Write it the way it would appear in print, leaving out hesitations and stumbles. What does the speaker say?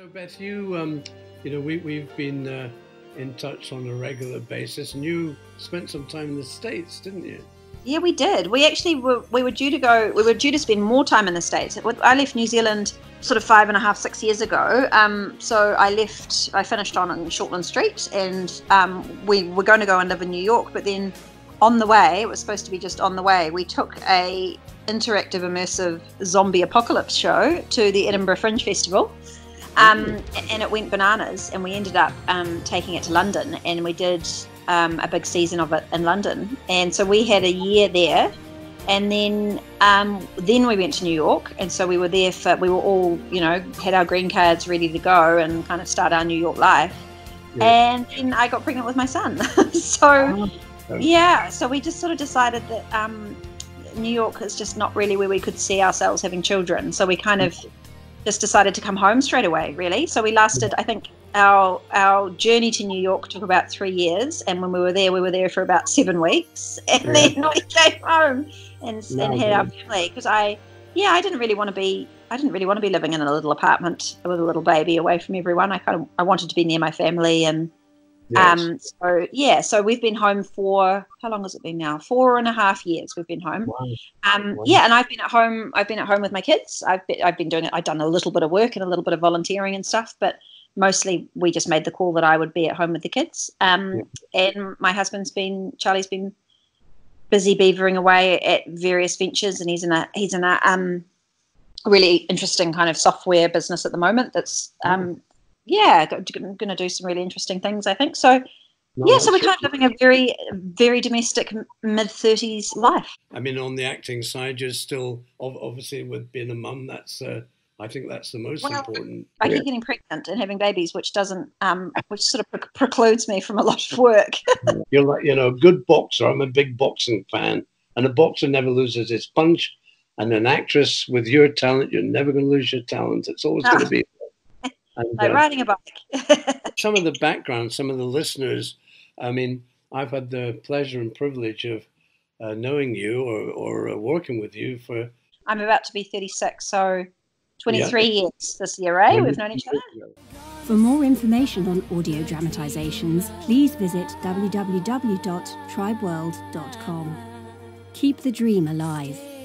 So Beth, you, we've been in touch on a regular basis, and you spent some time in the States, didn't you? Yeah, we did. We actually were due to go. We were due to spend more time in the States. I left New Zealand sort of 5.5, 6 years ago. So I left. I finished on Shortland Street, and we were going to go and live in New York. But then, on the way, it was supposed to be just on the way. We took an interactive, immersive zombie apocalypse show to the Edinburgh Fringe Festival. And it went bananas, and we ended up taking it to London, and we did a big season of it in London, and so we had a year there, and then we went to New York, and so we were there for, we were all, you know, had our green cards ready to go and kind of start our New York life. Yeah. And then I got pregnant with my son. So yeah, so we just sort of decided that New York is just not really where we could see ourselves having children, so we kind of just decided to come home straight away, really. So we lasted, I think our journey to New York took about 3 years, and when we were there for about 7 weeks, and yeah, then we came home and had our family, because I didn't really want to be living in a little apartment with a little baby away from everyone. I wanted to be near my family, and yes. So yeah, so we've been home for, how long has it been now? 4.5 years we've been home. Wow. Yeah, and I've been at home with my kids. I've been doing it. I've done a little bit of work and a little bit of volunteering and stuff, but mostly we just made the call that I would be at home with the kids. Yeah. And my husband's been, Charlie's been busy beavering away at various ventures, and he's in a really interesting kind of software business at the moment that's yeah, going to do some really interesting things, I think. So, yeah, so we're kind of living a very, very domestic mid-30s life. I mean, on the acting side, you're still, obviously, with being a mum, that's, I think that's the most important. I keep getting pregnant and having babies, which doesn't, which sort of precludes me from a lot of work. You're like, you know, a good boxer. I'm a big boxing fan, and a boxer never loses his punch. And an actress with your talent, you're never going to lose your talent. It's always going to be. And, like riding a bike. Some of the background, some of the listeners, I mean, I've had the pleasure and privilege of knowing you or working with you for... I'm about to be 36, so 23 years this year, eh? We've known each other. For more information on audio dramatisations, please visit www.tribeworld.com. Keep the dream alive.